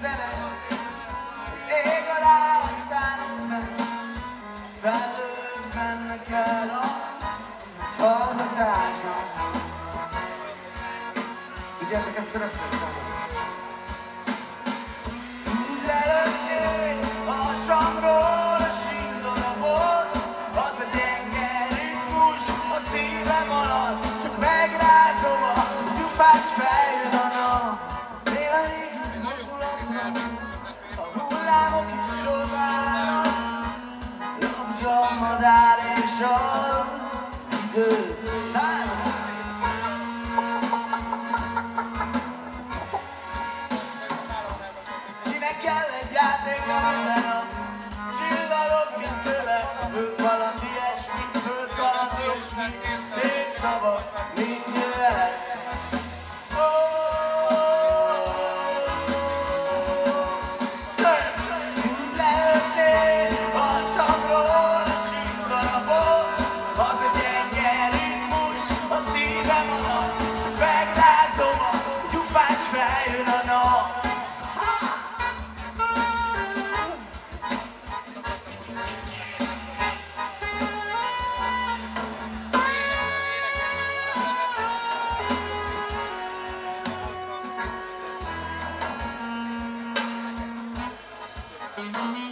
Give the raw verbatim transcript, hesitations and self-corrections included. szemem, az ég alá aztánom meg, felőtt mennek el a hallgatásra. Tudjátok ezt a rögtön? Thank you.